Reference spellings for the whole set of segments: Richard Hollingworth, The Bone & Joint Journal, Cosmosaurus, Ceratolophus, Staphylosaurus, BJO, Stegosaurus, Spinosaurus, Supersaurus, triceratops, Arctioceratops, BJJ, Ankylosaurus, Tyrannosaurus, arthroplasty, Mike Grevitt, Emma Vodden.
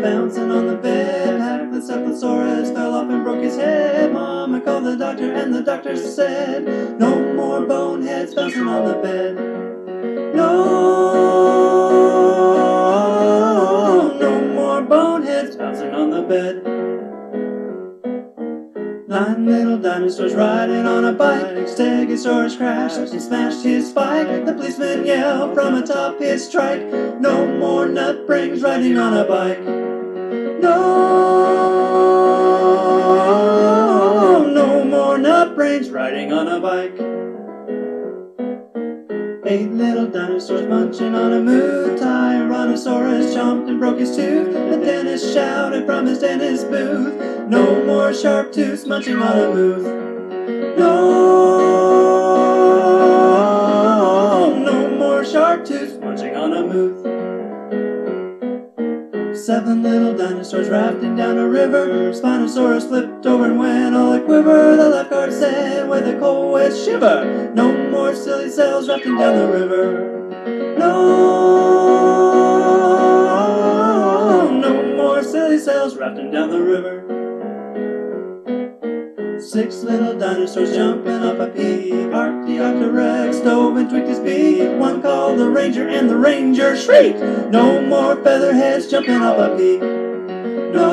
bouncing on the bed. Haddock the Staphylosaurus fell off and broke his head. Mama called the doctor and the doctor said, no more boneheads bouncing on the bed. No more boneheads bouncing on the bed. Nine little dinosaurs riding on a bike. Stegosaurus crashed and smashed his spike. The policeman yelled from atop his trike, no more nut brings riding on a bike. No more nut brings riding on a bike. Eight little dinosaurs munching on a moo. Tyrannosaurus chomped and broke his tooth. The dentist shouted from his dentist booth, no more sharp tooths munching on a moo. No more sharp tooths munching on a moo. Seven little dinosaurs rafting down a river. Spinosaurus flipped over and went all a quiver. The lifeguard said with a cold wet shiver, no more silly sails rafting down the river. No more silly sails rafting down the river. Six little dinosaurs jumping up a peak. Arctioceratops dove and tweaked his beak. One called the ranger and the ranger shrieked, no more featherheads jumping up a peak. No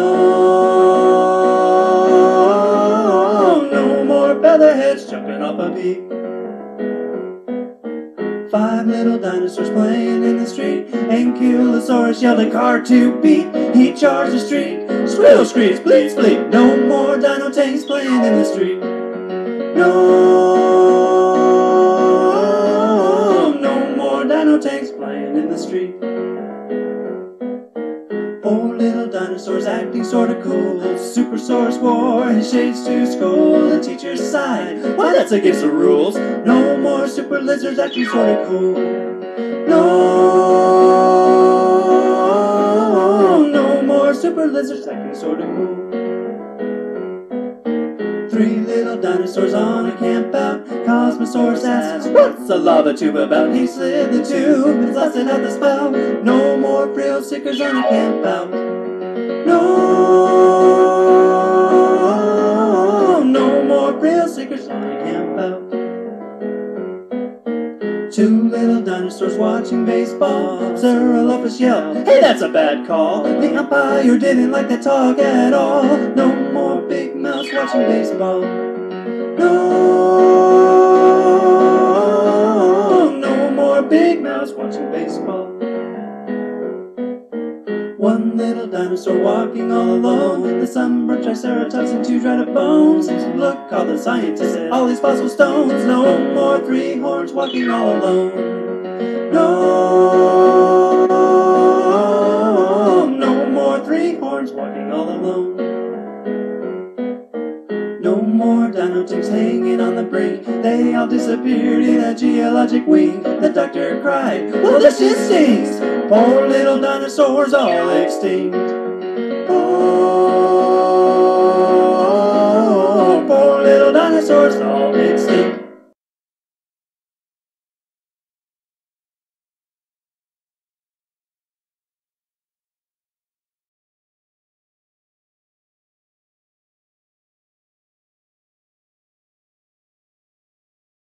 more featherheads jumping up a peak. Five little dinosaurs playing in the street. Ankylosaurus yelled a car to beat. He charged the street. Squeal, screech, bleat, spleet. No more dino tanks playing in the street. No more dino tanks playing in the street. Four little dinosaurs acting sorta cool. Supersaurus wore his shades to school. The teacher sighed, why that's against the rules. No more super lizards acting sorta cool. No more super lizards acting sorta cool. Three little dinosaurs on a camp out. Cosmosaurus asked, what's a lava tube about? He slid the tube and blasted out the spout. No more thrill seekers on a camp out. No more thrill seekers on a camp out. Two little dinosaurs watching baseball. Ceratolophus yelled, hey, that's a bad call. The umpire didn't like that talk at all. No more big mouse watching baseball. Big mouse watching baseball. One little dinosaur walking all alone. The sunburned triceratops and two dried up bones. Look, all the scientists at all these fossil stones. No more three horns walking all alone. No more three horns walking all alone. No more dino tanks hanging on the brink. They all disappeared in a geologic week. The doctor cried, well, this just stinks. Poor little dinosaurs all extinct.